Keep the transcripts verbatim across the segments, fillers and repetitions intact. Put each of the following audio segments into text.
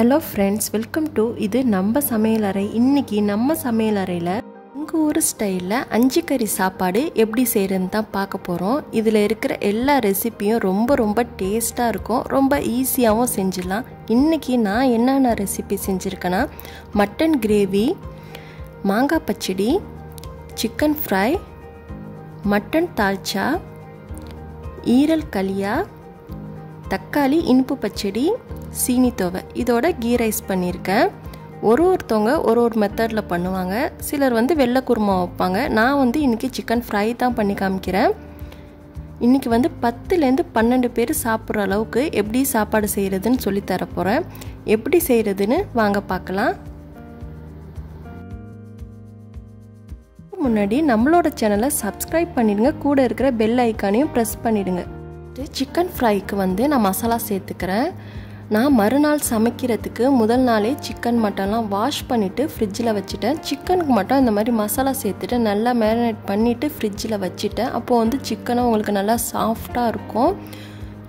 Hello friends, welcome to இது நம்ம சமையலறை. இன்றைக்கி நம்ம சமையலறையில் உங்கள் ஊர் ஸ்டைலில் அஞ்சு கறி சாப்பாடு எப்படி செய்கிறதுன்னு தான் பார்க்க போகிறோம். இதில் இருக்கிற எல்லா ரெசிப்பியும் ரொம்ப ரொம்ப டேஸ்ட்டாக இருக்கும், ரொம்ப ஈஸியாகவும் செஞ்சிடலாம். இன்றைக்கி நான் என்னென்ன ரெசிபி செஞ்சுருக்கேன்னா, மட்டன் கிரேவி, மாங்காய் பச்சடி, சிக்கன் ஃப்ரை, மட்டன் தால்ச்சா, ஈரல் கலியா, தக்காளி இனிப்பு பச்சடி, சீனித்தோவை, இதோட கீ ரைஸ் பண்ணியிருக்கேன். ஒரு ஒருத்தவங்க ஒரு ஒரு மெத்தடில் பண்ணுவாங்க. சிலர் வந்து வெள்ளை குருமா வைப்பாங்க. நான் வந்து இன்றைக்கி சிக்கன் ஃப்ரை தான் பண்ணி காமிக்கிறேன். இன்றைக்கி வந்து பத்துலேருந்து பன்னெண்டு பேர் சாப்பிட்ற அளவுக்கு எப்படி சாப்பாடு செய்கிறதுன்னு சொல்லித்தர போகிறேன். எப்படி செய்கிறதுன்னு வாங்க பார்க்கலாம். முன்னாடி நம்மளோட சேனலை சப்ஸ்கிரைப் பண்ணிடுங்க, கூட இருக்கிற பெல் ஐக்கானையும் ப்ரெஸ் பண்ணிவிடுங்க. சிக்கன் ஃப்ரைக்கு வந்து நான் மசாலா சேர்த்துக்கிறேன். நான் மறுநாள் சமைக்கிறதுக்கு முதல் நாளே சிக்கன் மட்டன்லாம் வாஷ் பண்ணிவிட்டு ஃப்ரிட்ஜில் வச்சுட்டேன். சிக்கனுக்கு மட்டும் இந்த மாதிரி மசாலா சேர்த்துட்டு நல்லா மேரினேட் பண்ணிவிட்டு ஃப்ரிட்ஜில் வச்சுட்டேன். அப்போது வந்து சிக்கனும் உங்களுக்கு நல்லா சாஃப்டாக இருக்கும்,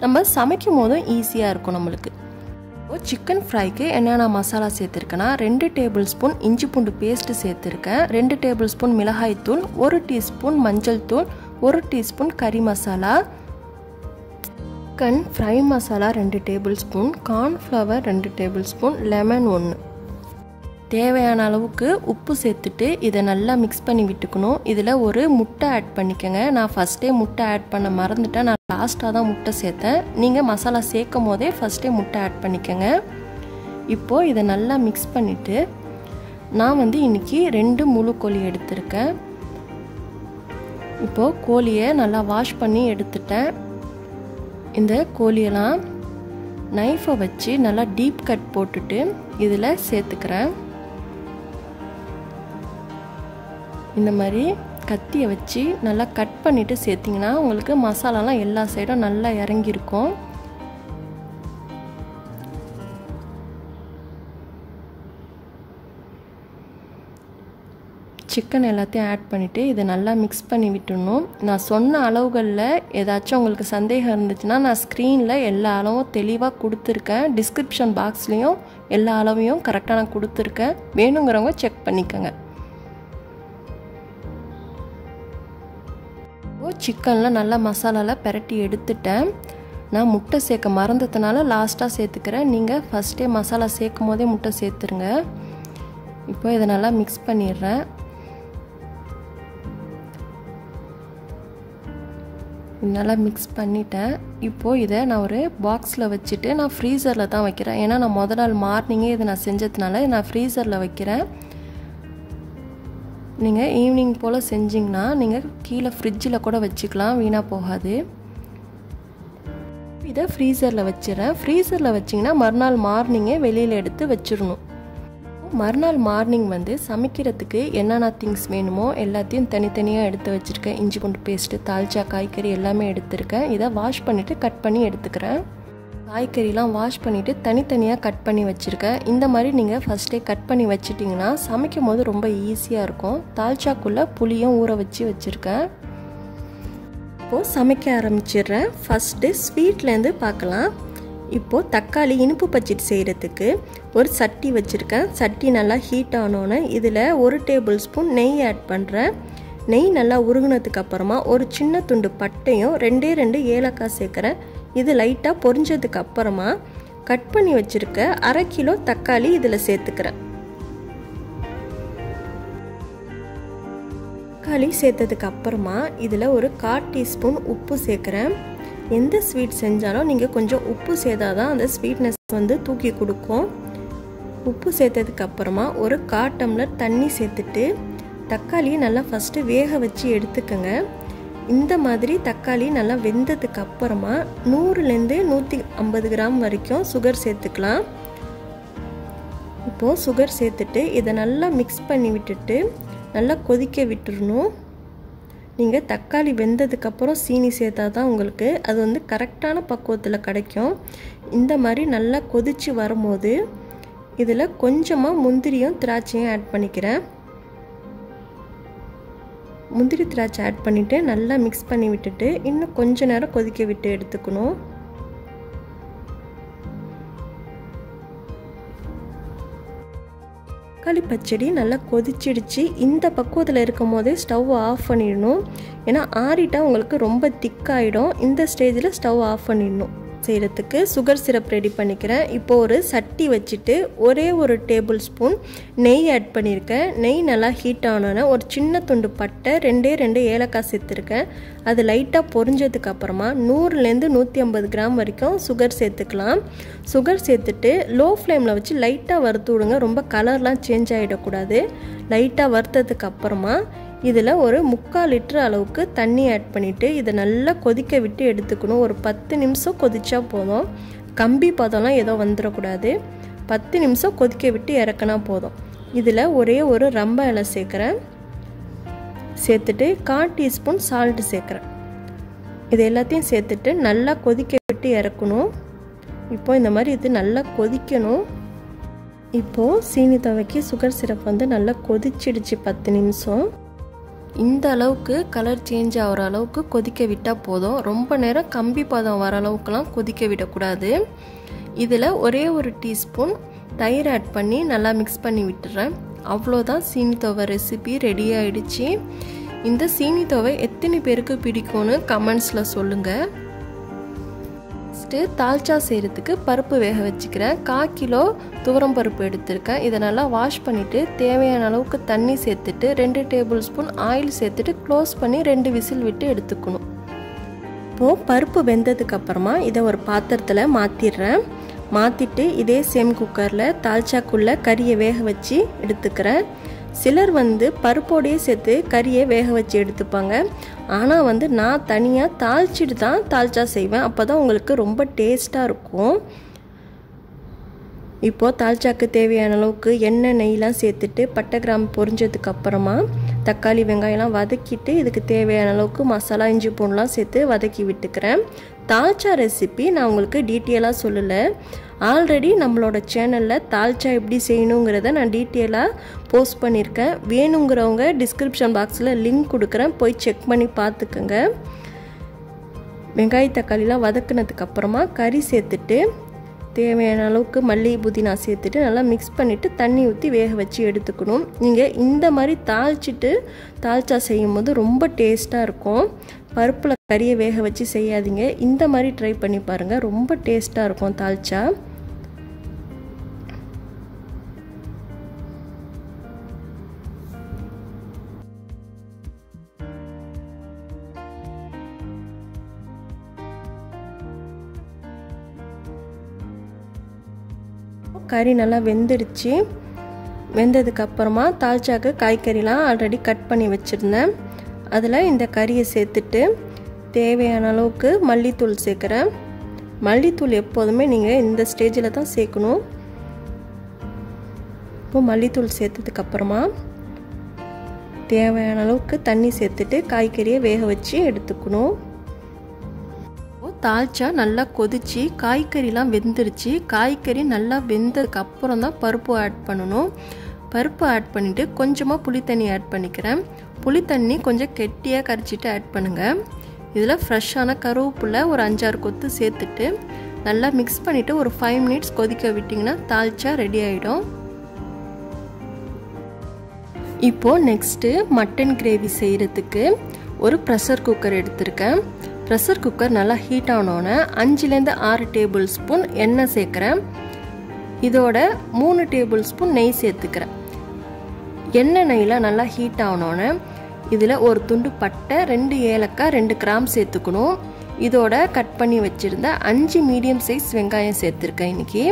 நம்ம சமைக்கும் போதும் ஈஸியாக இருக்கும் நம்மளுக்கு. இப்போது சிக்கன் ஃப்ரைக்கு என்னென்ன மசாலா சேர்த்துருக்கேன்னா, ரெண்டு டேபிள் ஸ்பூன் இஞ்சி பூண்டு பேஸ்ட்டு சேர்த்துருக்கேன், ரெண்டு டேபிள் ஸ்பூன் மிளகாய்த்தூள், ஒரு டீஸ்பூன் மஞ்சள் தூள், ஒரு டீஸ்பூன் கறி மசாலா, சிக்கன் ஃப்ரை மசாலா ரெண்டு டேபிள் ஸ்பூன், கார்ன்ஃப்ளவர் ரெண்டு டேபிள் ஸ்பூன், லெமன் ஒன்று. தேவையான அளவுக்கு உப்பு சேர்த்துட்டு இதை நல்லா மிக்ஸ் பண்ணி விட்டுக்கணும். இதில் ஒரு முட்டை ஆட் பண்ணிக்கோங்க. நான் ஃபஸ்ட்டே முட்டை ஆட் பண்ண மறந்துட்டேன், நான் லாஸ்ட்டாக தான் முட்டை சேர்த்தேன். நீங்கள் மசாலா சேர்க்கும் போதே ஃபஸ்ட்டே முட்டை ஆட் பண்ணிக்கோங்க. இப்போது இதை நல்லா மிக்ஸ் பண்ணிவிட்டு, நான் வந்து இன்றைக்கி ரெண்டு முழு கோழி எடுத்திருக்கேன். இப்போது கோழியை நல்லா வாஷ் பண்ணி எடுத்துட்டேன். இந்த கோழியெல்லாம் நைஃபை வச்சு நல்லா டீப் கட் போட்டுட்டு இதில் சேர்த்துக்கிறேன். இந்த மாதிரி கத்தியை வச்சு நல்லா கட் பண்ணிவிட்டு சேர்த்திங்கன்னா உங்களுக்கு மசாலாலாம் எல்லா சைடும் நல்லா இறங்கியிருக்கும். சிக்கன் எல்லாத்தையும் ஆட் பண்ணிவிட்டு இதை நல்லா மிக்ஸ் பண்ணி விட்டுடணும். நான் சொன்ன அளவுகளில் ஏதாச்சும் உங்களுக்கு சந்தேகம் இருந்துச்சுன்னா, நான் ஸ்க்ரீனில் எல்லா அளவும் தெளிவாக கொடுத்துருக்கேன். டிஸ்கிரிப்ஷன் பாக்ஸ்லேயும் எல்லா அளவையும் கரெக்டாக நான் கொடுத்துருக்கேன். வேணுங்கிறவங்க செக் பண்ணிக்கோங்க. சிக்கனில் நல்லா மசாலாவில் பெரட்டி எடுத்துட்டேன். நான் முட்டை சேர்க்க மறந்ததுனால லாஸ்ட்டாக சேர்த்துக்கிறேன். நீங்கள் ஃபஸ்ட்டே மசாலா சேர்க்கும் போதே முட்டை சேர்த்துருங்க. இப்போ இதை நல்லா மிக்ஸ் பண்ணிடுறேன். நல்லா மிக்ஸ் பண்ணிட்டேன். இப்போது இதை நான் ஒரு பாக்ஸில் வச்சுட்டு நான் ஃப்ரீசரில் தான் வைக்கிறேன். ஏன்னா நான் முதல் நாள் மார்னிங்கே இதை நான் செஞ்சதுனால நான் ஃப்ரீசரில் வைக்கிறேன். நீங்கள் ஈவினிங் போல் செஞ்சிங்கன்னா நீங்கள் கீழே ஃப்ரிட்ஜில் கூட வச்சுக்கலாம், வீணாக போகாது. இதை ஃப்ரீசரில் வச்சிடறேன். ஃப்ரீசரில் வச்சிங்கன்னா மறுநாள் மார்னிங்கே வெளியில் எடுத்து வச்சிடணும். மறுநாள் மார்னிங் வந்து சமைக்கிறதுக்கு என்னென்ன திங்ஸ் வேணுமோ எல்லாத்தையும் தனித்தனியாக எடுத்து வச்சுருக்கேன். இஞ்சி பூண்டு பேஸ்ட்டு, தால்ச்சா, காய்கறி எல்லாமே எடுத்துருக்கேன். இதை வாஷ் பண்ணிவிட்டு கட் பண்ணி எடுத்துக்கிறேன். காய்கறிலாம் வாஷ் பண்ணிவிட்டு தனித்தனியாக கட் பண்ணி வச்சுருக்கேன். இந்த மாதிரி நீங்கள் ஃபஸ்ட்டே கட் பண்ணி வச்சிட்டிங்கன்னா சமைக்கும் போது ரொம்ப ஈஸியாக இருக்கும். தால்ச்சாக்குள்ளே புளியும் ஊற வச்சு வச்சுருக்கேன். இப்போது சமைக்க ஆரம்பிச்சிடுறேன். ஃபஸ்ட்டு ஸ்வீட்லேருந்து பார்க்கலாம். இப்போது தக்காளி இனிப்பு பச்சடி செய்கிறதுக்கு ஒரு சட்டி வச்சுருக்கேன். சட்டி நல்லா ஹீட் ஆனோன்னு இதில் ஒரு டேபிள் ஸ்பூன் நெய் ஆட் பண்ணுறேன். நெய் நல்லா உருகுனதுக்கப்புறமா ஒரு சின்ன துண்டு பட்டையும் ரெண்டே ரெண்டு ஏலக்காய் சேர்க்குறேன். இது லைட்டாக பொரிஞ்சதுக்கப்புறமா கட் பண்ணி வச்சுருக்க அரை கிலோ தக்காளி இதில் சேர்த்துக்கிறேன். தக்காளி சேர்த்ததுக்கப்புறமா இதில் ஒரு கால் டீஸ்பூன் உப்பு சேர்க்குறேன். எந்த ஸ்வீட் செஞ்சாலும் நீங்கள் கொஞ்சம் உப்பு சேர்த்தாதான் அந்த ஸ்வீட்னஸ் வந்து தூக்கி கொடுக்கும். உப்பு சேர்த்ததுக்கப்புறமா ஒரு கால் டம்ளர் தண்ணி சேர்த்துட்டு தக்காளியை நல்லா ஃபஸ்ட்டு வேக வச்சு எடுத்துக்கோங்க. இந்த மாதிரி தக்காளி நல்லா வெந்ததுக்கப்புறமா நூறுலேருந்து நூற்றி ஐம்பது கிராம் வரைக்கும் சுகர் சேர்த்துக்கலாம். இப்போது சுகர் சேர்த்துட்டு இதை நல்லா மிக்ஸ் பண்ணி விட்டுட்டு நல்லா கொதிக்க விட்டுறணும். நீங்கள் தக்காளி வெந்ததுக்கப்புறம் சீனி சேர்த்தா தான் உங்களுக்கு அது வந்து கரெக்டான பக்குவத்தில் கிடைக்கும். இந்த மாதிரி நல்லா கொதித்து வரும்போது இதில் கொஞ்சமாக முந்திரியும் திராட்சையும் ஆட் பண்ணிக்கிறேன். முந்திரி திராட்சை ஆட் பண்ணிவிட்டு நல்லா மிக்ஸ் பண்ணி விட்டுட்டு இன்னும் கொஞ்ச நேரம் கொதிக்க விட்டு எடுத்துக்கணும். தக்காளி பச்சடி நல்லா கொதிச்சிடுச்சு. இந்த பக்குவத்தில் இருக்கும் போதே ஸ்டவ் ஆஃப் பண்ணிடணும். ஏன்னா ஆறிட்டா உங்களுக்கு ரொம்ப திக்காயிடும். இந்த ஸ்டேஜில் ஸ்டவ் ஆஃப் பண்ணிடணும். செய்கிறதுக்கு சுகர் சிரப் ரெடி பண்ணிக்கிறேன். இப்போ ஒரு சட்டி வச்சுட்டு ஒரே ஒரு டேபிள் ஸ்பூன் நெய் ஆட் பண்ணியிருக்கேன். நெய் நல்லா ஹீட் ஆனோன்னா ஒரு சின்ன துண்டு பட்டை, ரெண்டே ரெண்டு ஏலக்காய் சேர்த்துருக்கேன். அது லைட்டாக பொரிஞ்சதுக்கு அப்புறமா நூறுலேருந்து நூற்றி ஐம்பது கிராம் வரைக்கும் சுகர் சேர்த்துக்கலாம். சுகர் சேர்த்துட்டு லோ ஃப்ளேமில் வச்சு லைட்டாக வறுத்து விடுங்க. ரொம்ப கலர்லாம் சேஞ்ச் ஆகிடக்கூடாது. லைட்டாக வறுத்ததுக்கு அப்புறமா இதில் ஒரு முக்கால் லிட்டர் அளவுக்கு தண்ணி ஆட் பண்ணிவிட்டு இதை நல்லா கொதிக்க விட்டு எடுத்துக்கணும். ஒரு பத்து நிமிஷம் கொதிச்சா போதும். கம்பி பதம்லாம் ஏதோ வந்துடக்கூடாது. பத்து நிமிஷம் கொதிக்க விட்டு இறக்கினா போதும். இதில் ஒரே ஒரு ரம்பை இலை சேர்க்குறேன். சேர்த்துட்டு கால் டீஸ்பூன் சால்ட்டு சேர்க்குறேன். இது எல்லாத்தையும் சேர்த்துட்டு நல்லா கொதிக்க விட்டு இறக்கணும். இப்போ இந்த மாதிரி இது நல்லா கொதிக்கணும். இப்போது சீனி துவைக்கு சுகர் சிரப் வந்து நல்லா கொதிச்சிடுச்சு. பத்து நிமிஷம் இந்த அளவுக்கு கலர் சேஞ்ச் ஆகிற அளவுக்கு கொதிக்க விட்டால் போதும். ரொம்ப நேரம் கம்பி பதம் வர அளவுக்குலாம் கொதிக்க விடக்கூடாது. இதில் ஒரே ஒரு டீஸ்பூன் தயிர் ஆட் பண்ணி நல்லா மிக்ஸ் பண்ணி விட்டுறேன். அவ்வளோதான், சீனித்தோவை ரெசிபி ரெடி ஆகிடுச்சு. இந்த சீனித்தோவை எத்தனை பேருக்கு பிடிக்கும்னு கமெண்ட்ஸில் சொல்லுங்கள். நெக்ஸ்ட்டு தால்ச்சா செய்கிறதுக்கு பருப்பு வேக வச்சுக்கிறேன். கால் கிலோ துவரம் பருப்பு எடுத்திருக்கேன். இதை நல்லா வாஷ் பண்ணிவிட்டு தேவையான அளவுக்கு தண்ணி சேர்த்துட்டு ரெண்டு டேபிள் ஸ்பூன் ஆயில் சேர்த்துட்டு க்ளோஸ் பண்ணி ரெண்டு விசில் விட்டு எடுத்துக்கணும். இப்போது பருப்பு வெந்ததுக்கப்புறமா இதை ஒரு பாத்திரத்தில் மாற்றிடுறேன். மாற்றிட்டு இதே சேம் குக்கரில் தால்ச்சாக்குள்ளே கறியை வேக வச்சு எடுத்துக்கிறேன். சிலர் வந்து பருப்போடையே சேர்த்து கறியை வேக வச்சு எடுத்துப்பாங்க. ஆனால் வந்து நான் தனியாக தாளிச்சிட்டு தான் தால்ச்சா செய்வேன். அப்போ தான் உங்களுக்கு ரொம்ப டேஸ்ட்டாக இருக்கும். இப்போது தால்ச்சாக்கு தேவையான அளவுக்கு எண்ணெய் நெய்லாம் சேர்த்துட்டு பட்டை கிராம்பு பொரிஞ்சதுக்கப்புறமா தக்காளி வெங்காயம்லாம் வதக்கிட்டு இதுக்கு தேவையான அளவுக்கு மசாலா இஞ்சி பூண்டுலாம் சேர்த்து வதக்கி விட்டுக்கிறேன். தால்ச்சா ரெசிபி நான் உங்களுக்கு டீட்டெயிலாக சொல்லலை. ஆல்ரெடி நம்மளோட சேனலில் தால்ச்சா எப்படி செய்யணுங்கிறத நான் டீட்டெயிலாக போஸ்ட் பண்ணியிருக்கேன். வேணுங்கிறவங்க டிஸ்கிரிப்ஷன் பாக்ஸில் லிங்க் கொடுக்குறேன், போய் செக் பண்ணி பார்த்துக்கோங்க. வெங்காய தக்காளிலாம் வதக்குனதுக்கப்புறமா கறி சேர்த்துட்டு தேவையான அளவுக்கு மல்லி புதினா சேர்த்துட்டு நல்லா மிக்ஸ் பண்ணிவிட்டு தண்ணி ஊற்றி வேக வச்சு எடுத்துக்கணும். நீங்கள் இந்த மாதிரி தாளிச்சிட்டு தால்ச்சா செய்யும் போது ரொம்ப டேஸ்ட்டாக இருக்கும். பருப்பில் கறியை வேக வச்சு செய்யாதீங்க. இந்த மாதிரி ட்ரை பண்ணி பாருங்கள், ரொம்ப டேஸ்ட்டாக இருக்கும் தால்ச்சா. கறி நல்லா வெந்துடுச்சு. வெந்ததுக்கப்புறமா தால்ச்சாக்கு காய்கறிலாம் ஆல்ரெடி கட் பண்ணி வச்சுருந்தேன். அதில் இந்த கறியை சேர்த்துட்டு தேவையான அளவுக்கு மல்லித்தூள் சேர்க்குறேன். மல்லித்தூள் எப்போதுமே நீங்கள் இந்த ஸ்டேஜில் தான் சேர்க்கணும். இப்போ மல்லித்தூள் சேர்த்ததுக்கப்புறமா தேவையான அளவுக்கு தண்ணி சேர்த்துட்டு காய்கறியை வேக வச்சு எடுத்துக்கணும். தால்ச்சா நல்லா கொதிச்சு காய்கறிலாம் வெந்துருச்சு. காய்கறி நல்லா வெந்ததுக்கு அப்புறம் தான் பருப்பு ஆட் பண்ணணும். பருப்பு ஆட் பண்ணிவிட்டு கொஞ்சமாக புளித்தண்ணி ஆட் பண்ணிக்கிறேன். புளித்தண்ணி கொஞ்சம் கெட்டியாக கரைச்சிட்டு ஆட் பண்ணுங்கள். இதில் ஃப்ரெஷ்ஷான கருவேப்பிலை ஒரு அஞ்சாறு கொத்து சேர்த்துட்டு நல்லா மிக்ஸ் பண்ணிவிட்டு ஒரு ஃபைவ் மினிட்ஸ் கொதிக்க விட்டிங்கன்னா தால்ச்சா ரெடி ஆகிடும். இப்போது நெக்ஸ்ட்டு மட்டன் கிரேவி செய்கிறதுக்கு ஒரு ப்ரெஷர் குக்கர் எடுத்திருக்கேன். ப்ரெஷர் குக்கர் நல்லா ஹீட் ஆனோன்னே அஞ்சுலேருந்து ஆறு டேபிள் ஸ்பூன் எண்ணெய் சேர்க்குறேன். இதோட மூணு டேபிள் ஸ்பூன் நெய் சேர்த்துக்கிறேன். எண்ணெய் நெய்லாம் நல்லா ஹீட் ஆனோன்னே இதில் ஒரு துண்டு பட்டை, ரெண்டு ஏலக்காய், ரெண்டு கிராம் சேர்த்துக்கணும். இதோட கட் பண்ணி வச்சுருந்த அஞ்சு மீடியம் சைஸ் வெங்காயம் சேர்த்துருக்கேன் இன்றைக்கி.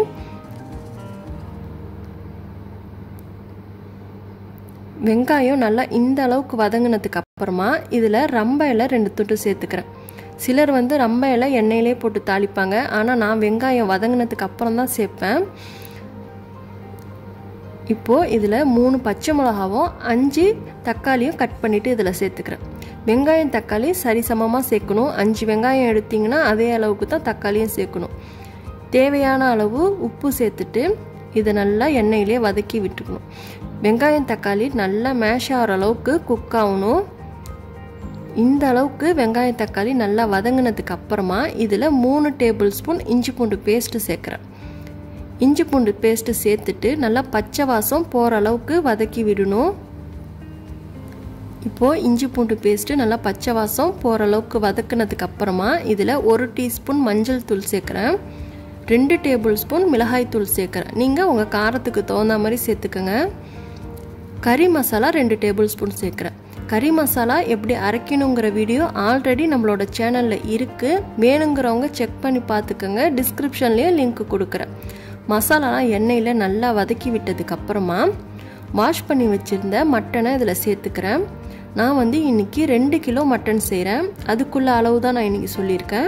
வெங்காயம் நல்லா இந்த அளவுக்கு வதங்கினதுக்கு அப்புறமா இதில் ரம்பையில் ரெண்டு துண்டு சேர்த்துக்கிறேன். சிலர் வந்து ரொம்ப இலை எண்ணெயிலே போட்டு தாளிப்பாங்க. ஆனால் நான் வெங்காயம் வதங்கினதுக்கு அப்புறம் தான் சேர்ப்பேன். இப்போது இதில் மூணு பச்சை மிளகாவும் அஞ்சு தக்காளியும் கட் பண்ணிவிட்டு இதில் சேர்த்துக்கிறேன். வெங்காயம் தக்காளி சரிசமமாக சேர்க்கணும். அஞ்சு வெங்காயம் எடுத்திங்கன்னா அதே அளவுக்கு தான் தக்காளியும் சேர்க்கணும். தேவையான அளவு உப்பு சேர்த்துட்டு இதை நல்லா எண்ணெயிலே வதக்கி விட்டுக்கணும். வெங்காயம் தக்காளி நல்லா மேஷ் ஆகிற அளவுக்கு குக் ஆகணும். இந்த அளவுக்கு வெங்காய தக்காளி நல்லா வதங்கினதுக்கு அப்புறமா இதில் மூணு டேபிள் ஸ்பூன் இஞ்சி பூண்டு பேஸ்ட்டு சேர்க்குறேன். இஞ்சி பூண்டு பேஸ்ட் சேர்த்துட்டு நல்லா பச்சை வாசம் போற அளவுக்கு வதக்கி விடுணும். இப்போ இஞ்சி பூண்டு பேஸ்ட் நல்லா பச்சை வாசம் போற அளவுக்கு வதக்கினதுக்கு அப்புறமா இதில ஒரு டீஸ்பூன் மஞ்சள் தூள் சேர்க்கறேன். two டேபிள்ஸ்பூன் மிளகாய் தூள் சேர்க்கறேன். நீங்க உங்க காரத்துக்கு தகுந்த மாதிரி சேர்த்துக்கங்க. கறி மசாலா two டேபிள்ஸ்பூன் சேர்க்கறேன். கறி மசாலா எப்படி அரைக்கணும்ங்கற வீடியோ ஆல்ரெடி நம்மளோட சேனல்ல இருக்கு. வேணும்ங்கறவங்க செக் பண்ணி பாத்துக்கங்க. டிஸ்கிரிப்ஷன்லயே லிங்க் கொடுக்கிறேன். மசாலா எண்ணெயில நல்லா வதக்கி விட்டதுக்கு அப்புறமா வாஷ் பண்ணி வச்சிருந்த மட்டனை இதல சேர்த்துக்கறேன். நான் வந்து இன்னைக்கு two கிலோ மட்டன் செய்றேன். அதுக்குள்ள அளவு தான் நான் இன்னைக்கு சொல்லிருக்கேன்.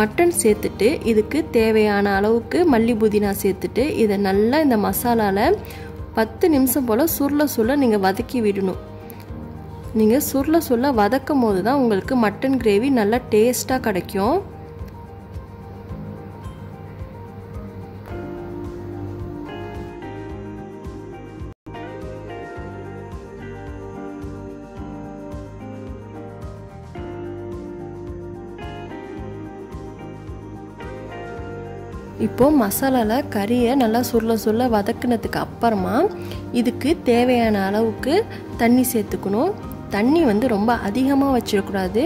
மட்டன் சேர்த்துட்டு இதுக்கு தேவையான அளவுக்கு மல்லி புதினா சேர்த்துட்டு இத நல்லா இந்த மசாலால ten நிமிஷம் போல சுருள சுருள நீங்க வதக்கி விடணும். நீங்க சுருள சுருள வதக்கும்போது தான் உங்களுக்கு மட்டன் கிரேவி நல்ல டேஸ்டா கிடைக்கும். இப்போ மசாலால கறியை நல்லா சுருள சுருள வதக்கினதுக்கு அப்புறமா இதுக்கு தேவையான அளவுக்கு தண்ணி சேர்த்துக்கணும். தண்ணி வந்து ரொம்ப அதிகமா வச்சிர கூடாது.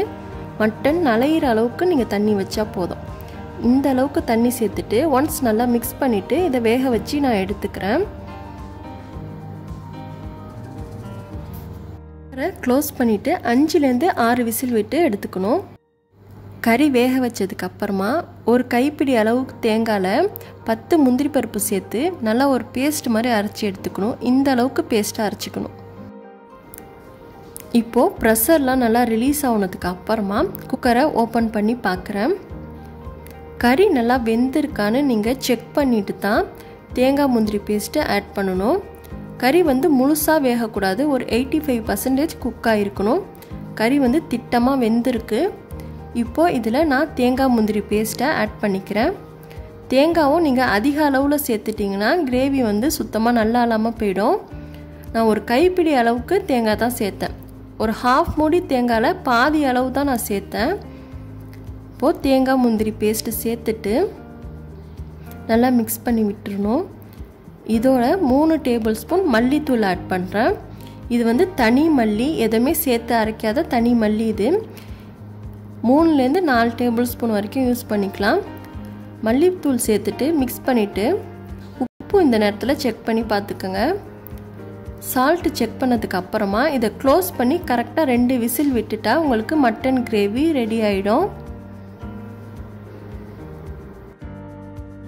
மட்டன் நளையற அளவுக்கு நீங்க தண்ணி வச்சா போதும். இந்த அளவுக்கு தண்ணி சேர்த்துட்டு once நல்லா mix பண்ணிட்டு இத வேக வச்சி நான் எடுத்துக்கறேன். க்ளோஸ் பண்ணிட்டு five ல இருந்து six விசில் விட்டு எடுத்துக்கணும். கறி வேக வச்சதுக்கு அப்புறமா ஒரு கைப்பிடி அளவுக்கு தேங்காயில ten முந்திரி பருப்பு சேர்த்து நல்லா ஒரு பேஸ்ட் மாதிரி அரைச்சு எடுத்துக்கணும். இந்த அளவுக்கு பேஸ்டா அரைச்சுக்கணும். இப்போ பிரஷர்ல நல்லா ரிலீஸ் ஆனதுக்கு அப்புறமா குக்கரை ஓபன் பண்ணி பார்க்கறேன். கறி நல்லா வெந்திருக்கானு நீங்க செக் பண்ணிட்டு தான் தேங்காய் முந்திரி பேஸ்ட் ஆட் பண்ணனும். கறி வந்து முழுசா வேக கூடாது. ஒரு eighty-five percent குக் ஆயிருக்கணும். கறி வந்து திட்டமா வெந்திருக்கு. இப்போ இதில நான் தேங்காய் முந்திரி பேஸ்ட் ஆட் பண்ணிக்கிறேன். தேங்காவும் நீங்க அதிக அளவுல சேர்த்துட்டீங்கன்னா கிரேவி வந்து சுத்தமா நல்லா இல்லாம போய்டும். நான் ஒரு கைப்பிடி அளவுக்கு தேங்காய் தான் சேர்த்தேன். ஒரு half மூடி தேங்காயில பாதி அளவு தான் நான் சேர்த்தேன். இப்போ தேங்காய் முந்திரி பேஸ்ட் சேர்த்துட்டு நல்லா mix பண்ணி விட்டுறணும். இதோட three டேபிள்ஸ்பூன் மல்லி தூள் ஆட் பண்றேன். இது வந்து தனி மல்லி, எதுமே சேர்த்து அரைக்காத தனி மல்லி. இது three ல இருந்து four டேபிள்ஸ்பூன் வரைக்கும் யூஸ் பண்ணிக்கலாம். மல்லித்தூள் சேர்த்துட்டு mix பண்ணிட்டு உப்பு இந்த நேரத்துல செக் பண்ணி பாத்துக்கங்க. salt செக் பண்ணதுக்கு அப்புறமா இத க்ளோஸ் பண்ணி கரெக்ட்டா two விசில் விட்டுட்டா உங்களுக்கு மட்டன் கிரேவி ரெடி ஆயிடும்.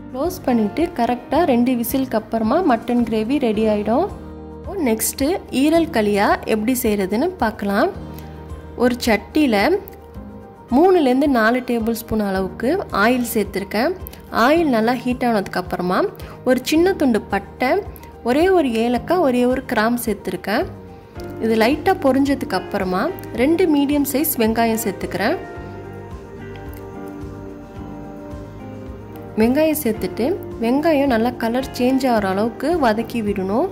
க்ளோஸ் பண்ணிட்டு கரெக்ட்டா two விசிலுக்கு அப்புறமா மட்டன் கிரேவி ரெடி ஆயிடும். நெக்ஸ்ட் ஈரல் களியா எப்படி செய்யறதுன்னு பார்க்கலாம். ஒரு சட்டியில three ல இருந்து four டேபிள்ஸ்பூன் அளவுக்கு ஆயில் சேர்த்திருக்கேன். ஆயில் நல்லா ஹீட் ஆனதுக்கு அப்புறமா ஒரு சின்ன துண்டு பட்டை, ஒரே ஒரு ஏலக்காய், ஒரே ஒரு கிராம் சேர்த்திருக்கேன். இது லைட்டா பொரிஞ்சதுக்கு அப்புறமா two மீடியம் சைஸ் வெங்காயம் சேர்த்துக்கறேன். வெங்காயம் சேர்த்துட்டு வெங்காயம் நல்லா கலர் சேஞ்ச் ஆற அளவுக்கு வதக்கி விடுணும்.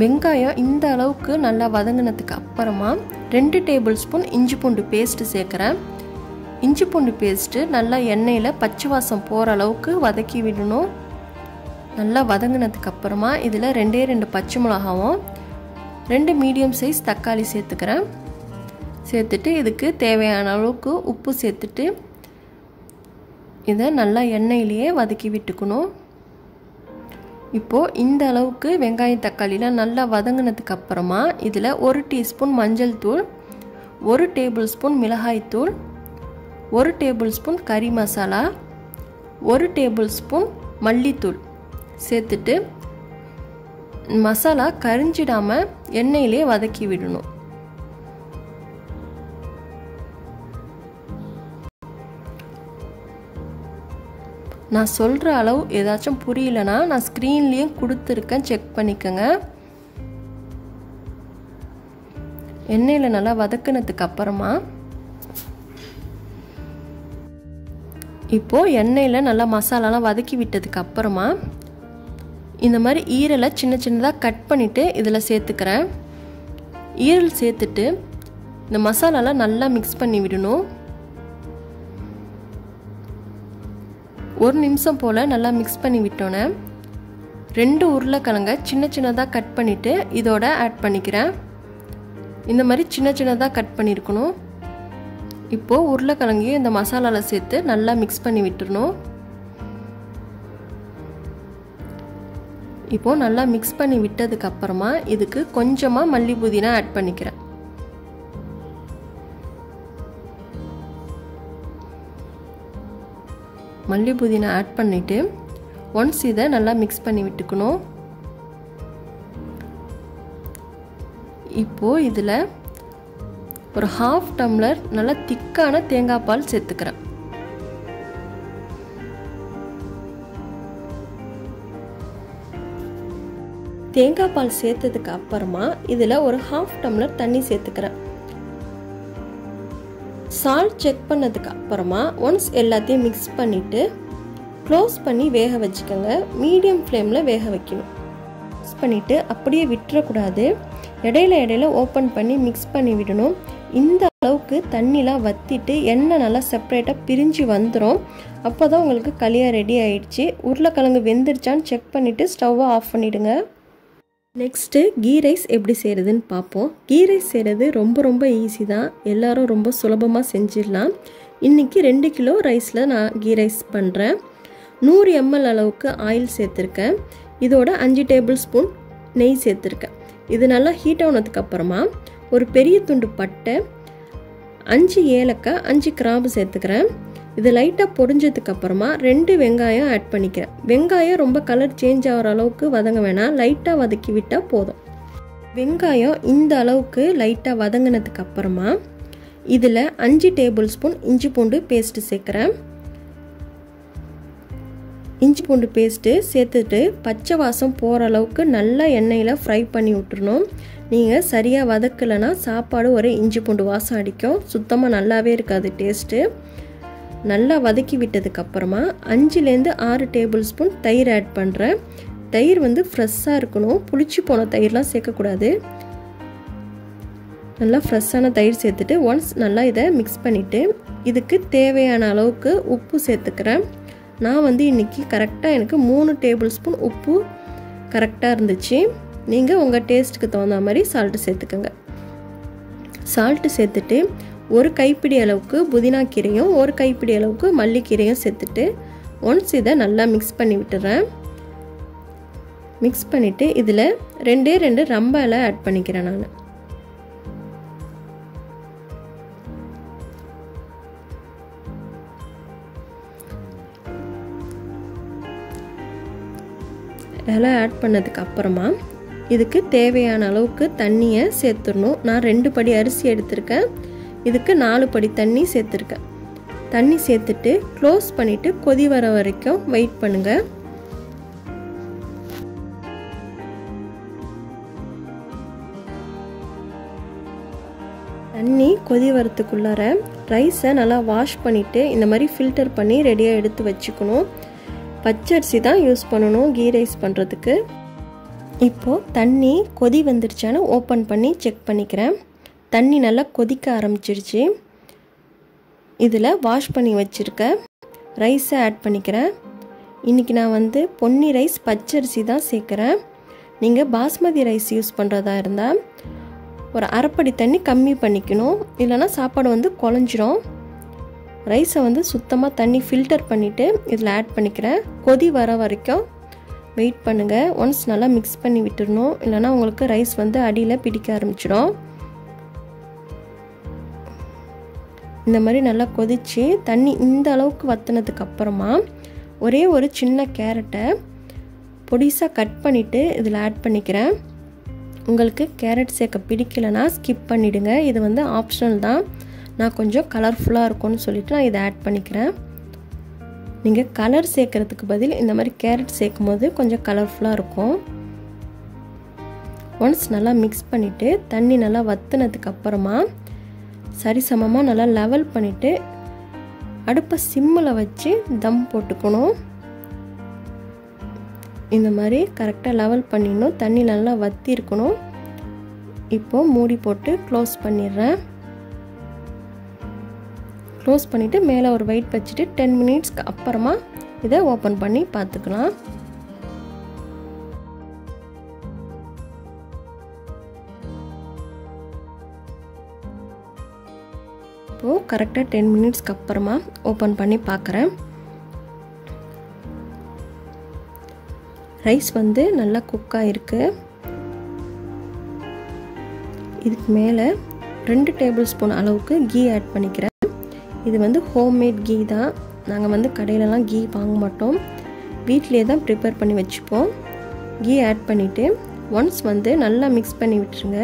வெங்காயம் இந்த அளவுக்கு நல்லா வதங்கினதுக்கு அப்புறமா two டேபிள்ஸ்பூன் இஞ்சி பூண்டு பேஸ்ட் சேர்க்கறேன். இஞ்சி பூண்டு பேஸ்ட் நல்லா எண்ணெயில பச்சை வாசம் போற அளவுக்கு வதக்கி விடணும். நல்லா வதங்கினதுக்கு அப்புறமா இதில ரெண்டே ரெண்டு பச்சை மிளகாவும் two மீடியம் சைஸ் தக்காளி சேர்த்துக்கறேன். சேர்த்துட்டு இதுக்கு தேவையான அளவுக்கு உப்பு சேர்த்துட்டு இத நல்லா எண்ணெயிலேயே வதக்கி விட்டுக்கணும். இப்போ இந்த அளவுக்கு வெங்காயம் தக்காளில நல்லா வதங்கினதுக்கு அப்புறமா இதில ஒரு டீஸ்பூன் மஞ்சள் தூள், one டேபிள்ஸ்பூன் மிளகாய் தூள், one டேபிள்ஸ்பூன் கறி மசாலா, one டேபிள்ஸ்பூன் மல்லி தூள் சேர்த்துட்டு மசாலா கரிஞ்சிடாம எண்ணெயிலே வதக்கி விடணும். நான் சொல்ற அளவு ஏதாச்சும் புரியலனா நான் ஸ்கிரீன்லயே கொடுத்திருக்கேன், செக் பண்ணிக்கங்க. எண்ணெயில நல்லா வதக்கினதுக்கு அப்புறமா இப்போ எண்ணெயில நல்லா மசாலாலாம் வதக்கி விட்டதுக்கு அப்புறமா இந்த மாதிரி ஈரலை சின்ன சின்னதா கட் பண்ணிட்டு இதல சேர்த்துக்கறேன். ஈரல் சேர்த்துட்டு இந்த மசாலால நல்லா mix பண்ணி விடணும். ஒரு நிமிஷம் போல நல்லா mix பண்ணி விட்டோனே ரெண்டு உருளைக்கிழங்க சின்ன சின்னதா கட் பண்ணிட்டு இதோட ஆட் பண்ணிக்கிறேன். இந்த மாதிரி சின்ன சின்னதா கட் பண்ணிருக்கணும். இப்போ உருளைக்கிழங்கையும் இந்த மசாலால சேர்த்து நல்லா mix பண்ணி விட்டுறணும். இப்போ நல்லா mix பண்ணி விட்டதுக்கு அப்புறமா இதுக்கு கொஞ்சமா மல்லி புதினா ஆட் பண்ணிக்கிறேன். மல்லி புதினா ஆட் பண்ணிட்டு once இத நல்லா mix பண்ணி விட்டுக்கணும். இப்போ இதுல ஒரு half டம்ளர் நல்ல திக்கான தேங்காய் பால் சேர்த்துக்கிறேன். தேங்காய் பால் சேர்த்ததுக்கு அப்புறமா இதுல ஒரு half டம்ளர் தண்ணி சேர்த்துக்கிறேன். சால்ட் செக் பண்ணதுக்கு அப்புறமா once எல்லாத்தையும் mix பண்ணிட்டு க்ளோஸ் பண்ணி வேக வச்சுக்கங்க. மீடியம் ஃப்ளேம்ல வேக வைக்கணும். mix பண்ணிட்டு அப்படியே விட்டுற கூடாது. இடையில இடையில ஓபன் பண்ணி mix பண்ணி விடணும். இந்த அளவுக்கு தண்ணிலாம் வத்திட்டு எண்ணெய் நல்லா செப்பரேட்டா பிரிஞ்சு வந்துரும். அப்பதான் உங்களுக்கு களியா ரெடி ஆயிடுச்சு. உருளைக்கிழங்கு வெந்திருச்சான்னு செக் பண்ணிட்டு ஸ்டவ்வை ஆஃப் பண்ணிடுங்க. நெக்ஸ்ட் கீ ரைஸ் எப்படி செய்யறதுன்னு பார்ப்போம். கீ ரைஸ் செய்யறது ரொம்ப ரொம்ப ஈஸி தான். எல்லாரும் ரொம்ப சுலபமா செஞ்சிடலாம். இன்னைக்கு ரெண்டு கிலோ ரைஸ்ல நான் கீ ரைஸ் பண்றேன். நூறு எம்எல் அளவுக்கு ஆயில் சேர்த்திருக்கேன். இதோட அஞ்சு டேபிள் ஸ்பூன் நெய் சேர்த்திருக்கேன். இது நல்லா ஹீட் ஆனதுக்கு அப்புறமா ஒரு பெரிய துண்டு பட்டை, அஞ்சு ஏலக்காய், அஞ்சு கிராம்பு சேர்த்துக்கிறேன். இது லைட்டாக பொரிஞ்சதுக்கு அப்புறமா ரெண்டு வெங்காயம் ஆட் பண்ணிக்கிறேன். வெங்காயம் ரொம்ப கலர் சேஞ்ச் ஆகிற அளவுக்கு வதங்க வேணாம். லைட்டாக வதக்கி விட்டால் போதும். வெங்காயம் இந்த அளவுக்கு லைட்டாக வதங்கினதுக்கு அப்புறமா இதில் அஞ்சு டேபிள் ஸ்பூன் இஞ்சி பூண்டு பேஸ்ட்டு சேர்க்குறேன். இஞ்சி பூண்டு பேஸ்ட்டு சேர்த்துட்டு பச்சை வாசம் போகிற அளவுக்கு நல்லா எண்ணெயில் ஃப்ரை பண்ணி விட்டுறணும். நீங்கள் சரியாக வதக்கலைன்னா சாப்பாடு ஒரு இஞ்சி பூண்டு வாசம் அடிக்கும். சுத்தமாக நல்லாவே இருக்காது டேஸ்ட்டு. நல்லா வதக்கி விட்டதுக்கு அப்புறமா அஞ்சுலேருந்து ஆறு டேபிள் ஸ்பூன் தயிர் ஆட் பண்ணுறேன். தயிர் வந்து ஃப்ரெஷ்ஷாக இருக்கணும். புளிச்சு போன தயிர்லாம் சேர்க்கக்கூடாது. நல்லா ஃப்ரெஷ்ஷான தயிர் சேர்த்துட்டு ஒன்ஸ் நல்லா இதை மிக்ஸ் பண்ணிவிட்டு இதுக்கு தேவையான அளவுக்கு உப்பு சேர்த்துக்கிறேன். நான் வந்து இன்றைக்கி கரெக்டாக எனக்கு மூணு டேபிள் ஸ்பூன் உப்பு கரெக்டாக இருந்துச்சு. நீங்கள் உங்கள் டேஸ்ட்டுக்கு தகுந்த மாதிரி சால்ட்டு சேர்த்துக்கோங்க. சால்ட்டு சேர்த்துட்டு ஒரு கைப்பிடி அளவுக்கு புதினா கீரையும் ஒரு கைப்பிடி அளவுக்கு மல்லிக்கீரையும் சேர்த்துட்டு ஒன்ஸ் இதை நல்லா மிக்ஸ் பண்ணி விட்டுறேன். மிக்ஸ் பண்ணிவிட்டு இதில் ரெண்டே ரெண்டு ரம்ப இலை ஆட் பண்ணிக்கிறேன். நான் இலை ஆட் பண்ணதுக்கு அப்புறமா இதுக்கு தேவையான அளவுக்கு தண்ணியை சேர்த்துடணும். நான் ரெண்டு படி அரிசி எடுத்திருக்கேன். இதுக்கு நாலு படி தண்ணி சேர்த்துருக்கேன். தண்ணி சேர்த்துட்டு க்ளோஸ் பண்ணிவிட்டு கொதி வர வரைக்கும் வெயிட் பண்ணுங்கள். தண்ணி கொதி வரத்துக்குள்ளார ரைஸை நல்லா வாஷ் பண்ணிவிட்டு இந்த மாதிரி ஃபில்டர் பண்ணி ரெடியாக எடுத்து வச்சுக்கணும். பச்சரிசி தான் யூஸ் பண்ணணும் கீ ரைஸ் பண்ணுறதுக்கு. இப்போது தண்ணி கொதி வந்துருச்சான்னு ஓப்பன் பண்ணி செக் பண்ணிக்கிறேன். தண்ணி நல்லா கொதிக்க ஆரம்பிச்சிருச்சு. இதில் வாஷ் பண்ணி வச்சுருக்க ரைஸை ஆட் பண்ணிக்கிறேன். இன்றைக்கி நான் வந்து பொன்னி ரைஸ் பச்சரிசி தான் சேர்க்குறேன். நீங்கள் பாஸ்மதி ரைஸ் யூஸ் பண்ணுறதா இருந்தால் ஒரு அரைப்படி தண்ணி கம்மி பண்ணிக்கணும். இல்லைனா சாப்பாடு வந்து குழஞ்சிரும். ரைஸை வந்து சுத்தமாக தண்ணி ஃபில்டர் பண்ணிவிட்டு இதில் ஆட் பண்ணிக்கிறேன். கொதி வர வரைக்கும் வெயிட் பண்ணுங்கள். ஒன்ஸ் நல்லா மிக்ஸ் பண்ணி விட்டுடணும். இல்லைனா உங்களுக்கு ரைஸ் வந்து அடியில் பிடிக்க ஆரம்பிச்சிடும். இந்த மாதிரி நல்லா கொதிச்சு தண்ணி இந்த அளவுக்கு வத்தினதுக்கு அப்புறமா ஒரே ஒரு சின்ன கேரட்டை பொடிசாக கட் பண்ணிவிட்டு இதில் ஆட் பண்ணிக்கிறேன். உங்களுக்கு கேரட் சேர்க்க பிடிக்கலைன்னா ஸ்கிப் பண்ணிவிடுங்க. இது வந்து ஆப்ஷனல் தான். நான் கொஞ்சம் கலர்ஃபுல்லாக இருக்கும்னு சொல்லிவிட்டு நான் இதை ஆட் பண்ணிக்கிறேன். நீங்கள் கலர் சேர்க்குறதுக்கு பதில் இந்த மாதிரி கேரட் சேர்க்கும் போது கொஞ்சம் கலர்ஃபுல்லாக இருக்கும். ஒன்ஸ் நல்லா மிக்ஸ் பண்ணிவிட்டு தண்ணி நல்லா வத்தினதுக்கு அப்புறமா சரிசமமாக நல்லா லெவல் பண்ணிவிட்டு அடுப்பை சிம்மில் வச்சு தம் போட்டுக்கணும். இந்த மாதிரி கரெக்டாக லெவல் பண்ணிடணும். தண்ணி நல்லா வத்தி இருக்கணும். இப்போது மூடி போட்டு க்ளோஸ் பண்ணிடுறேன். க்ளோஸ் பண்ணிவிட்டு மேலே ஒரு வெயிட் வச்சுட்டு டென் மினிட்ஸ்க்கு அப்புறமா இதை ஓப்பன் பண்ணி பார்த்துக்கலாம். இப்போது கரெக்டாக டென் மினிட்ஸ்க்கு அப்புறமா ஓப்பன் பண்ணி பார்க்குறேன். ரைஸ் வந்து நல்லா குக்காக இருக்குது. இதுக்கு மேலே ரெண்டு டேபிள் ஸ்பூன் அளவுக்கு கீ ஆட் பண்ணிக்கிறேன். இது வந்து ஹோம்மேட் கீ தான். நாங்கள் வந்து கடையிலலாம் கீ வாங்க மாட்டோம், வீட்டிலே தான் ப்ரிப்பேர் பண்ணி வச்சுப்போம். கீ ஆட் பண்ணிவிட்டு ஒன்ஸ் வந்து நல்லா மிக்ஸ் பண்ணி விட்டுருங்க.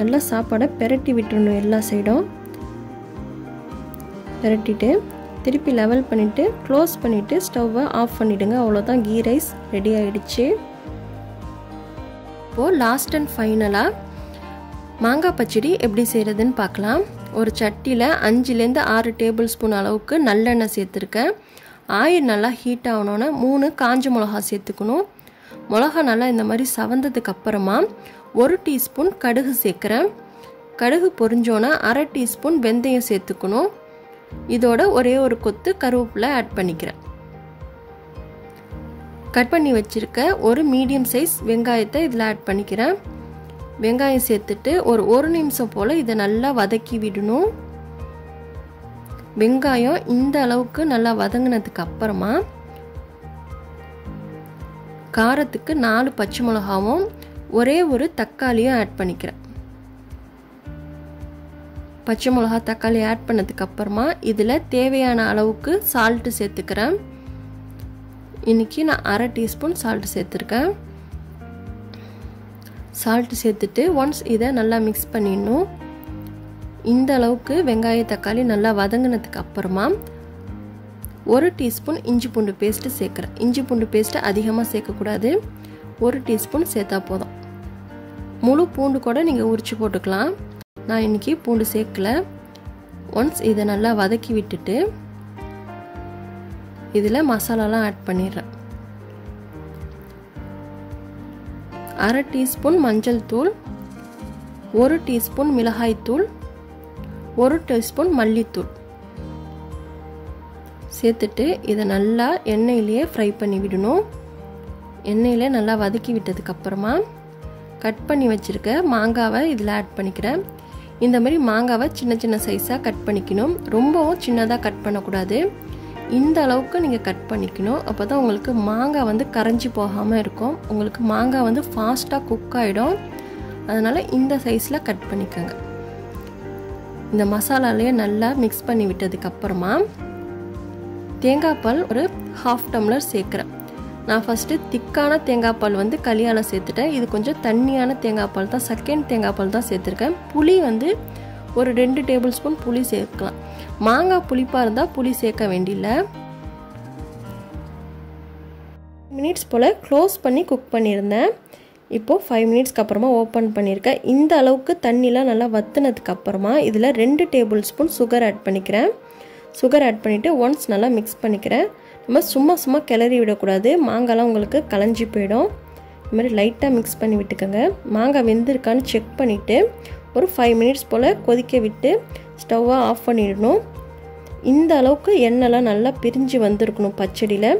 நல்லா சாப்பாடை பெரட்டி விட்டுடணும் எல்லா சைடும். பெரட்டிட்டு திருப்பி லெவல் பண்ணிவிட்டு க்ளோஸ் பண்ணிவிட்டு ஸ்டவ்வை ஆஃப் பண்ணிவிடுங்க. அவ்வளோதான், கீ ரைஸ் ரெடி ஆகிடுச்சு. இப்போது லாஸ்ட் அண்ட் ஃபைனலாக மாங்காய் பச்சடி எப்படி செய்கிறதுன்னு பார்க்கலாம். ஒரு சட்டியில் அஞ்சுலேருந்து ஆறு டேபிள் ஸ்பூன் அளவுக்கு நல்லெண்ணெய் சேர்த்துருக்கேன். ஆயில் நல்லா ஹீட் ஆகணுன்னு மூணு காஞ்ச மிளகா சேர்த்துக்கணும். மிளகா நல்லா இந்த மாதிரி சவந்ததுக்கு அப்புறமா ஒரு டீஸ்பூன் கடுகு சேர்க்குறேன். கடுகு பொரிஞ்சோன்னா அரை டீஸ்பூன் வெந்தயம் சேர்த்துக்கணும். இதோட ஒரே ஒரு கொத்து கருவேப்பிலை ஆட் பண்ணிக்கிறேன். கட் பண்ணி வச்சுருக்க ஒரு மீடியம் சைஸ் வெங்காயத்தை இதில் ஆட் பண்ணிக்கிறேன். வெங்காயம் சேர்த்துட்டு ஒரு ஒரு நிமிஷம் போல் இதை நல்லா வதக்கி விடணும். வெங்காயம் இந்த அளவுக்கு நல்லா வதங்கினதுக்கு அப்புறமா காரத்துக்கு நாலு பச்சை மிளகாவும் ஒரே ஒரு தக்காளியும் ஆட் பண்ணிக்கிறேன். பச்சை மிளகா தக்காளி ஆட் பண்ணதுக்கு அப்புறமா இதில் தேவையான அளவுக்கு சால்ட்டு சேர்த்துக்கிறேன். இன்றைக்கி நான் அரை டீஸ்பூன் சால்ட்டு சேர்த்துருக்கேன். சால்ட்டு சேர்த்துட்டு ஒன்ஸ் இதை நல்லா மிக்ஸ் பண்ணிடணும். இந்த அளவுக்கு வெங்காய தக்காளி நல்லா வதங்கினதுக்கு அப்புறமா ஒரு டீஸ்பூன் இஞ்சி பூண்டு பேஸ்ட்டு சேர்க்குறேன். இஞ்சி பூண்டு பேஸ்ட்டு அதிகமாக சேர்க்கக்கூடாது, ஒரு டீஸ்பூன் சேர்த்தா போதும். முழு பூண்டு கூட நீங்கள் உரித்து போட்டுக்கலாம். நான் இன்றைக்கி பூண்டு சேர்க்கலை. ஒன்ஸ் இதை நல்லா வதக்கி விட்டுட்டு இதில் மசாலாலாம் ஆட் பண்ணிடுறேன். அரை டீஸ்பூன் மஞ்சள் தூள், ஒரு டீஸ்பூன் மிளகாய்த்தூள், ஒரு டீஸ்பூன் மல்லித்தூள் சேர்த்துட்டு இதை நல்லா எண்ணெயிலேயே ஃப்ரை பண்ணி விடணும். எண்ணெயில் நல்லா வதக்கி விட்டதுக்கப்புறமா கட் பண்ணி வச்சுருக்க மாங்காவை இதில் ஆட் பண்ணிக்கிறேன். இந்த மாதிரி மாங்காவை சின்ன சின்ன சைஸாக கட் பண்ணிக்கணும். ரொம்பவும் சின்னதாக கட் பண்ணக்கூடாது, இந்த அளவுக்கு நீங்கள் கட் பண்ணிக்கணும். அப்போ தான் உங்களுக்கு மாங்காய் வந்து கரைஞ்சி போகாமல் இருக்கும். உங்களுக்கு மாங்காய் வந்து ஃபாஸ்ட்டாக குக் ஆகிடும். அதனால் இந்த சைஸில் கட் பண்ணிக்கோங்க. இந்த மசாலாலேயே நல்லா மிக்ஸ் பண்ணி விட்டதுக்கப்புறமா தேங்காய் பால் ஒரு ஹாஃப் டம்ளர் சேர்க்குறேன். நான் ஃபஸ்ட்டு திக்கான தேங்காய் பால் வந்து கலியால சேர்த்துட்டேன். இது கொஞ்சம் தண்ணியான தேங்காய் பால் தான், செகண்ட் தேங்காய் பால் தான் சேர்த்துருக்கேன். புளி வந்து ஒரு ரெண்டு டேபிள் ஸ்பூன் புளி சேர்க்கலாம். மாங்காய் புளிப்பாக இருந்தால் புளி சேர்க்க வேண்டியில்லை. மினிட்ஸ் போல் க்ளோஸ் பண்ணி குக் பண்ணியிருந்தேன். இப்போது ஃபைவ் மினிட்ஸ்க்கு அப்புறமா ஓப்பன் பண்ணியிருக்கேன். இந்த அளவுக்கு தண்ணிலாம் நல்லா வத்துனதுக்கப்புறமா இதில் ரெண்டு டேபிள் ஸ்பூன் சுகர் ஆட் பண்ணிக்கிறேன். சுகர் ஆட் பண்ணிவிட்டு ஒன்ஸ் நல்லா மிக்ஸ் பண்ணிக்கிறேன். நம்ம சும்மா சும்மா கிளறி விடக்கூடாது, மாங்காய்லாம் உங்களுக்கு கலைஞ்சி போயிடும். இது மாதிரி லைட்டாக மிக்ஸ் பண்ணி விட்டுக்கோங்க. மாங்காய் வெந்திருக்கான்னு செக் பண்ணிவிட்டு ஒரு ஃபைவ் மினிட்ஸ் போல் கொதிக்க விட்டு ஸ்டவ்வை ஆஃப் பண்ணிடணும். இந்த அளவுக்கு எண்ணெய்லாம் நல்லா பிரிஞ்சு வந்திருக்கணும் பச்சடியில்.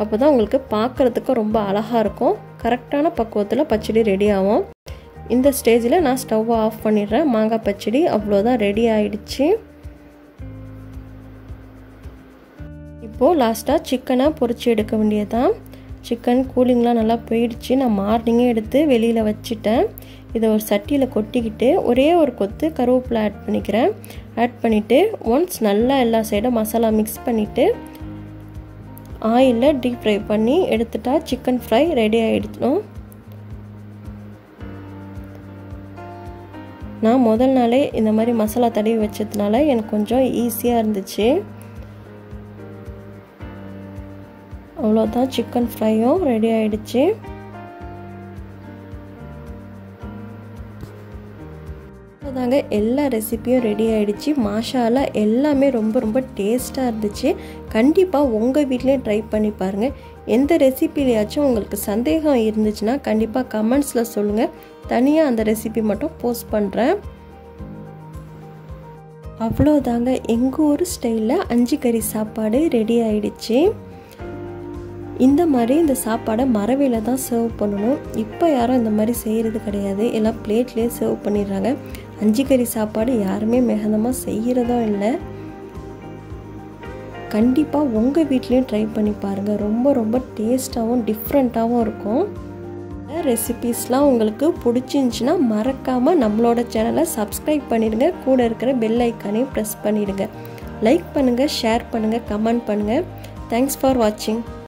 அப்போ தான் உங்களுக்கு பார்க்குறதுக்கு ரொம்ப அழகாக இருக்கும். கரெக்டான பக்குவத்தில் பச்சடி ரெடி ஆகும். இந்த ஸ்டேஜில் நான் ஸ்டவ்வை ஆஃப் பண்ணிடுறேன். மாங்காய் பச்சடி அவ்வளோதான், ரெடி ஆகிடுச்சு. இப்போது லாஸ்ட்டாக சிக்கனை பொரித்து எடுக்க வேண்டியதுதான். சிக்கன் கூலிங்லாம் நல்லா போயிடுச்சு. நான் மார்னிங்கே எடுத்து வெளியில் வச்சுட்டேன். இதை ஒரு சட்டியில் கொட்டிக்கிட்டு ஒரே ஒரு கொத்து கருவேப்பிலை ஆட் பண்ணிக்கிறேன். ஆட் பண்ணிவிட்டு ஒன்ஸ் நல்லா எல்லா சைடும் மசாலா மிக்ஸ் பண்ணிவிட்டு ஆயிலில் டீப் ஃப்ரை பண்ணி எடுத்துட்டா சிக்கன் ஃப்ரை ரெடி ஆகிடுச்சிடும். நான் முதல் நாளே இந்த மாதிரி மசாலா தடவி வச்சதுனால எனக்கு கொஞ்சம் ஈஸியாக இருந்துச்சு. அவ்வளோதான், சிக்கன் ஃப்ரையும் ரெடி ஆகிடுச்சு. அதாங்க எல்லா ரெசிபியும் ரெடி ஆகிடுச்சு. மாஷாலா எல்லாமே ரொம்ப ரொம்ப டேஸ்ட்டாக இருந்துச்சு. கண்டிப்பாக உங்கள் வீட்லேயும் ட்ரை பண்ணி பாருங்கள். எந்த ரெசிபிலையாச்சும் உங்களுக்கு சந்தேகம் இருந்துச்சுன்னா கண்டிப்பாக கமெண்ட்ஸில் சொல்லுங்கள். தனியாக அந்த ரெசிபி மட்டும் போஸ்ட் பண்ணுறேன். அவ்வளோதாங்க, எங்கள் ஊர் ஸ்டைலில் அஞ்சு கறி சாப்பாடு ரெடி ஆகிடுச்சு. இந்த மாதிரி இந்த சாப்பாடை மரவேல தான் சர்வ் பண்ணனும். இப்போ யாரும் இந்த மாதிரி செய்யிறது கிடையாது. எல்லாம் பிளேட்லயே சர்வ் பண்ணிடுறாங்க. அஞ்சு கறி சாப்பாடு யாருமே மெஹனமா செய்யிறதோ இல்ல. கண்டிப்பா உங்க வீட்லயும் ட்ரை பண்ணி பாருங்க. ரொம்ப ரொம்ப டேஸ்டாவும் டிஃபரண்டாவும் இருக்கும். ரெசிபீஸ்லாம் உங்களுக்கு பிடிச்சிருந்துச்சுனா மறக்காம நம்மளோட சேனலை சப்ஸ்கிரைப் பண்ணிடுங்க. கூட இருக்கிற பெல் ஐகானையும் பிரஸ் பண்ணிடுங்க. லைக் பண்ணுங்க, ஷேர் பண்ணுங்க, கமெண்ட் பண்ணுங்க. Thanks for watching.